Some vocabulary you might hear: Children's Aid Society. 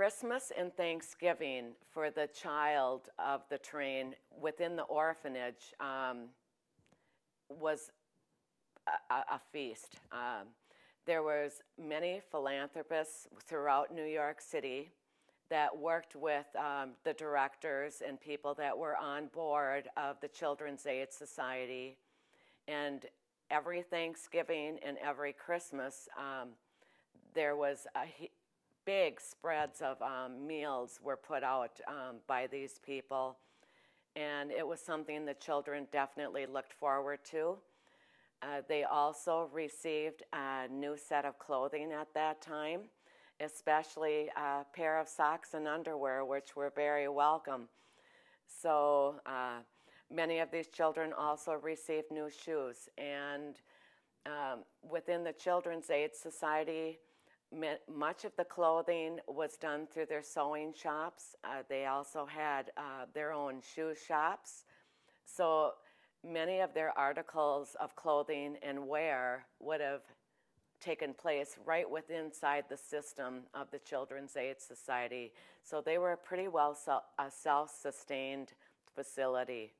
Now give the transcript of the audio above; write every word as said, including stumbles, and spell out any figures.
Christmas and Thanksgiving for the child of the train within the orphanage um, was a, a feast. Um, there was many philanthropists throughout New York City that worked with um, the directors and people that were on board of the Children's Aid Society. And every Thanksgiving and every Christmas, um, there was a big spreads of um, meals were put out um, by these people. And it was something the children definitely looked forward to. Uh, they also received a new set of clothing at that time, especially a pair of socks and underwear, which were very welcome. So uh, many of these children also received new shoes. And um, within the Children's Aid Society, much of the clothing was done through their sewing shops. Uh, they also had uh, their own shoe shops. So many of their articles of clothing and wear would have taken place right within inside the system of the Children's Aid Society. So they were pretty well self, a self-sustained facility.